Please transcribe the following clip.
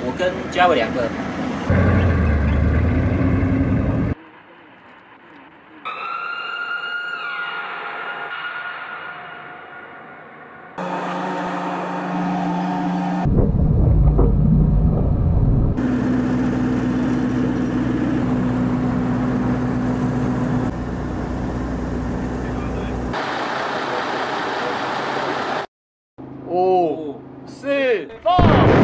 我跟嘉伟两个。 5、4、3。